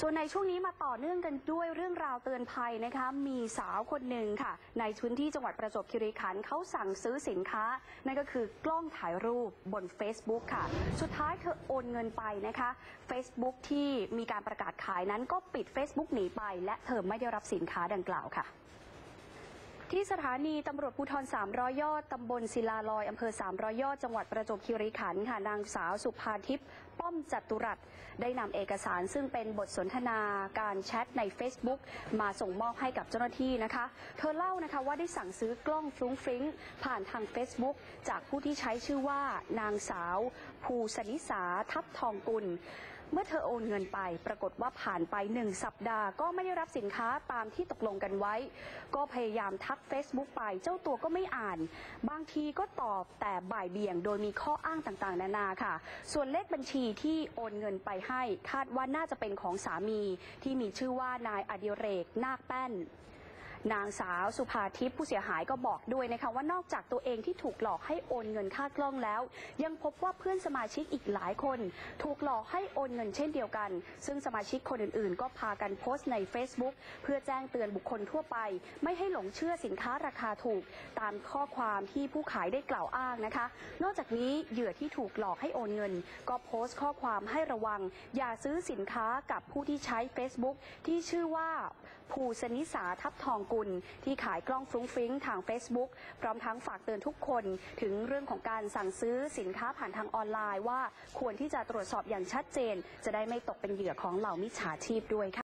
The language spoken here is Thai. ส่วนในช่วงนี้มาต่อเนื่องกันด้วยเรื่องราวเตือนภัยนะคะมีสาวคนหนึ่งค่ะในพื้นที่จังหวัดประจวบคีรีขันธ์เขาสั่งซื้อสินค้านั่นก็คือกล้องถ่ายรูปบน Facebook ค่ะสุดท้ายเธอโอนเงินไปนะคะ Facebook ที่มีการประกาศขายนั้นก็ปิด Facebook หนีไปและเธอไม่ได้รับสินค้าดังกล่าวค่ะที่สถานีตำรวจภูธร300ยอดตำบลศิลาลอยอำเภอ300ยอดจังหวัดประจวบคีรีขันธ์ค่ะนางสาวสุภาทิพย์ป้อมจัตุรัสได้นำเอกสารซึ่งเป็นบทสนทนาการแชทใน Facebook มาส่งมอบให้กับเจ้าหน้าที่นะคะเธอเล่านะคะว่าได้สั่งซื้อกล้องฟลุ้งฟลิ้งผ่านทาง Facebook จากผู้ที่ใช้ชื่อว่านางสาวภูสนิสาทับทองกุลเมื่อเธอโอนเงินไปปรากฏว่าผ่านไป1สัปดาห์ก็ไม่ได้รับสินค้าตามที่ตกลงกันไว้ก็พยายามทัก Facebook ไปเจ้าตัวก็ไม่อ่านบางทีก็ตอบแต่บ่ายเบี่ยงโดยมีข้ออ้างต่างๆนานาค่ะส่วนเลขบัญชีที่โอนเงินไปให้คาดว่าน่าจะเป็นของสามีที่มีชื่อว่านายอดิเรกนาคแป้นนางสาวสุภาทิพย์ผู้เสียหายก็บอกด้วยนะคะว่านอกจากตัวเองที่ถูกหลอกให้โอนเงินค่ากล้องแล้วยังพบว่าเพื่อนสมาชิกอีกหลายคนถูกหลอกให้โอนเงินเช่นเดียวกันซึ่งสมาชิกคนอื่นๆก็พากันโพสต์ใน Facebook เพื่อแจ้งเตือนบุคคลทั่วไปไม่ให้หลงเชื่อสินค้าราคาถูกตามข้อความที่ผู้ขายได้กล่าวอ้างนะคะนอกจากนี้เหยื่อที่ถูกหลอกให้โอนเงินก็โพสต์ข้อความให้ระวังอย่าซื้อสินค้ากับผู้ที่ใช้ Facebook ที่ชื่อว่าภูสนิสาทับทองที่ขายกล้องฟลุ้งฟลิ้งทาง Facebook พร้อมทั้งฝากเตือนทุกคนถึงเรื่องของการสั่งซื้อสินค้าผ่านทางออนไลน์ว่าควรที่จะตรวจสอบอย่างชัดเจนจะได้ไม่ตกเป็นเหยื่อของเหล่ามิจฉาชีพด้วยค่ะ